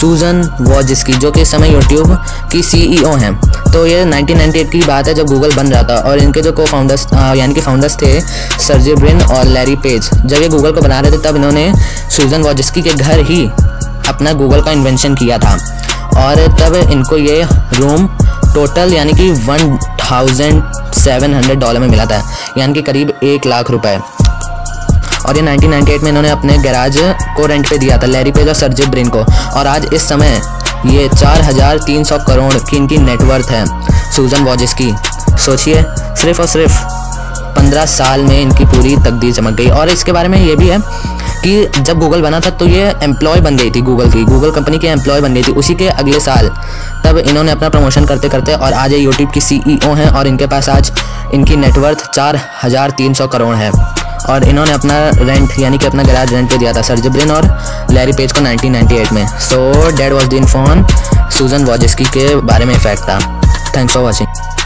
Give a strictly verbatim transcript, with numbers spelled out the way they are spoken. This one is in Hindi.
सूजन वॉजिस्की, जो कि इस समय यूट्यूब की सीईओ हैं। तो ये नाइनटीन नाइंटी एट की बात है जब गूगल बन रहा था, और इनके जो को फाउंडर्स यानी कि फाउंडर्स थे सर्जे ब्रिन और लैरी पेज। जब ये गूगल को बना रहे थे तब इन्होंने सूजन वॉजिस्की के घर ही अपना गूगल का इन्वेंशन किया था, और तब इनको ये रूम टोटल यानी कि one thousand seven hundred dollar में मिला था, यानी कि करीब एक लाख रुपए। और ये नाइनटीन नाइंटी एट में इन्होंने अपने गैराज को रेंट पे दिया था लैरी पेज और सर्जे ब्रिन को, और आज इस समय ये चार हज़ार तीन सौ करोड़ की इनकी नेटवर्थ है सूजन वॉजिस्की। सोचिए, सिर्फ और सिर्फ पंद्रह साल में इनकी पूरी तकदीर चमक गई। और इसके बारे में ये भी है कि जब गूगल बना था तो ये एम्प्लॉय बन गई थी गूगल की, गूगल कंपनी के एम्प्लॉय बन गई थी उसी के अगले साल। तब इन्होंने अपना प्रमोशन करते करते और आज ये यूट्यूब की सीईओ हैं, और इनके पास आज इनकी नेटवर्थ चार हज़ार तीन सौ करोड़ है। और इन्होंने अपना रेंट यानी कि अपना गैराज रेंट पे दिया था सर्जे ब्रिन और लैरी पेज को नाइनटीन नाइंटी एट में। So that was the info Susan Wojcicki के बारे में फैक्ट था। Thanks for watching.